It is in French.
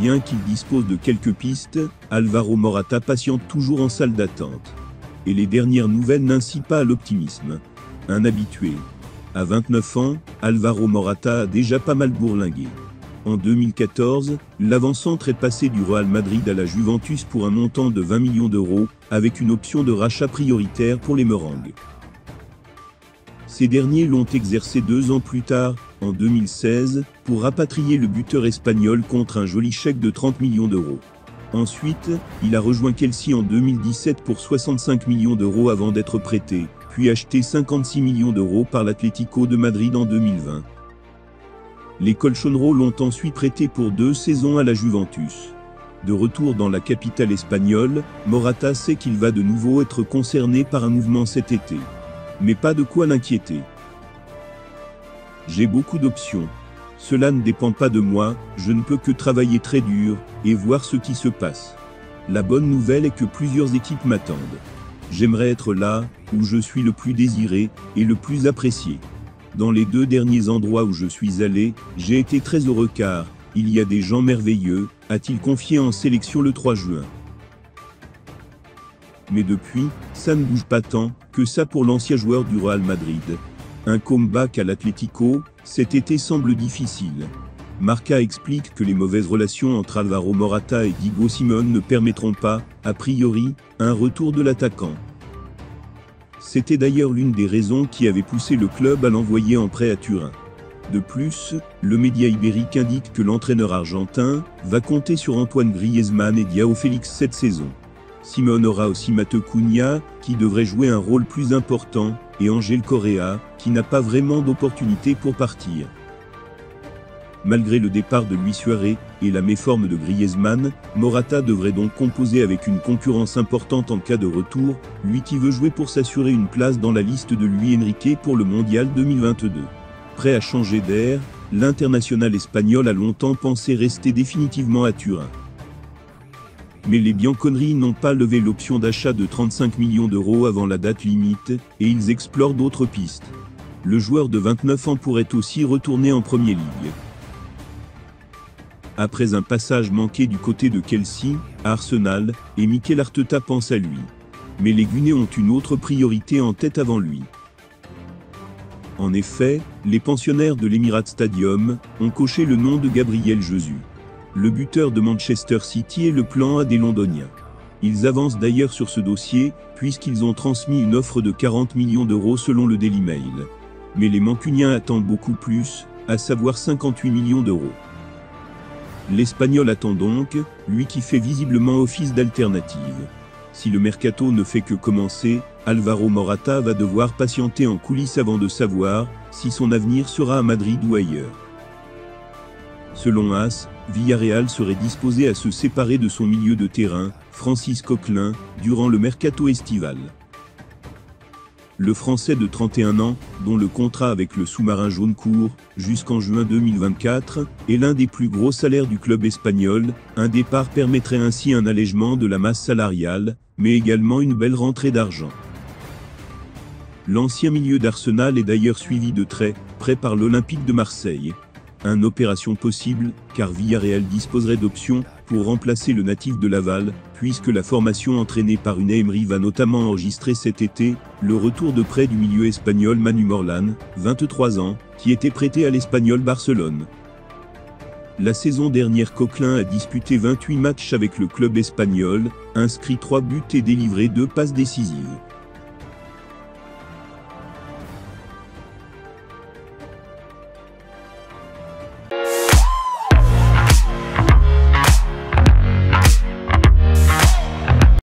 bien qu'il dispose de quelques pistes, Alvaro Morata patiente toujours en salle d'attente. Et les dernières nouvelles n'incitent pas à l'optimisme. Un habitué. À 29 ans, Alvaro Morata a déjà pas mal bourlingué. En 2014, l'avant-centre est passé du Real Madrid à la Juventus pour un montant de 20 millions d'euros, avec une option de rachat prioritaire pour les Merengues. Ces derniers l'ont exercé 2 ans plus tard, en 2016, pour rapatrier le buteur espagnol contre un joli chèque de 30 millions d'euros. Ensuite, il a rejoint Chelsea en 2017 pour 65 millions d'euros avant d'être prêté, puis acheté 56 millions d'euros par l'Atlético de Madrid en 2020. Les Colchoneros l'ont ensuite prêté pour 2 saisons à la Juventus. De retour dans la capitale espagnole, Morata sait qu'il va de nouveau être concerné par un mouvement cet été. Mais pas de quoi l'inquiéter. J'ai beaucoup d'options. Cela ne dépend pas de moi, je ne peux que travailler très dur, et voir ce qui se passe. La bonne nouvelle est que plusieurs équipes m'attendent. J'aimerais être là, où je suis le plus désiré, et le plus apprécié. Dans les 2 derniers endroits où je suis allé, j'ai été très heureux car, il y a des gens merveilleux, a-t-il confié en sélection le 3 juin. Mais depuis, ça ne bouge pas tant que ça pour l'ancien joueur du Real Madrid. Un comeback à l'Atlético, cet été semble difficile. Marca explique que les mauvaises relations entre Alvaro Morata et Diego Simeone ne permettront pas, a priori, un retour de l'attaquant. C'était d'ailleurs l'une des raisons qui avait poussé le club à l'envoyer en prêt à Turin. De plus, le média ibérique indique que l'entraîneur argentin va compter sur Antoine Griezmann et Joao Félix cette saison. Simeone aura aussi Matheus Cunha, qui devrait jouer un rôle plus important, et Angel Correa, qui n'a pas vraiment d'opportunité pour partir. Malgré le départ de Luis Suarez et la méforme de Griezmann, Morata devrait donc composer avec une concurrence importante en cas de retour, lui qui veut jouer pour s'assurer une place dans la liste de Luis Enrique pour le Mondial 2022. Prêt à changer d'air, l'international espagnol a longtemps pensé rester définitivement à Turin. Mais les Bianconeri n'ont pas levé l'option d'achat de 35 millions d'euros avant la date limite, et ils explorent d'autres pistes. Le joueur de 29 ans pourrait aussi retourner en Premier League. Après un passage manqué du côté de Chelsea, Arsenal, et Mikel Arteta pense à lui. Mais les Gunners ont une autre priorité en tête avant lui. En effet, les pensionnaires de l'Emirates Stadium ont coché le nom de Gabriel Jesus. Le buteur de Manchester City est le plan A des Londoniens. Ils avancent d'ailleurs sur ce dossier, puisqu'ils ont transmis une offre de 40 millions d'euros selon le Daily Mail. Mais les Mancuniens attendent beaucoup plus, à savoir 58 millions d'euros. L'Espagnol attend donc, lui qui fait visiblement office d'alternative. Si le mercato ne fait que commencer, Alvaro Morata va devoir patienter en coulisses avant de savoir si son avenir sera à Madrid ou ailleurs. Selon AS, Villarreal serait disposé à se séparer de son milieu de terrain, Francis Coquelin, durant le mercato estival. Le Français de 31 ans, dont le contrat avec le sous-marin jaune court jusqu'en juin 2024, est l'un des plus gros salaires du club espagnol. Un départ permettrait ainsi un allègement de la masse salariale, mais également une belle rentrée d'argent. L'ancien milieu d'Arsenal est d'ailleurs suivi de très près par l'Olympique de Marseille. Une opération possible, car Villarreal disposerait d'options pour remplacer le natif de Laval, puisque la formation entraînée par Unai Emery va notamment enregistrer cet été le retour de prêt du milieu espagnol Manu Morlan, 23 ans, qui était prêté à l'Espagnol Barcelone. La saison dernière, Coquelin a disputé 28 matchs avec le club espagnol, inscrit 3 buts et délivré 2 passes décisives.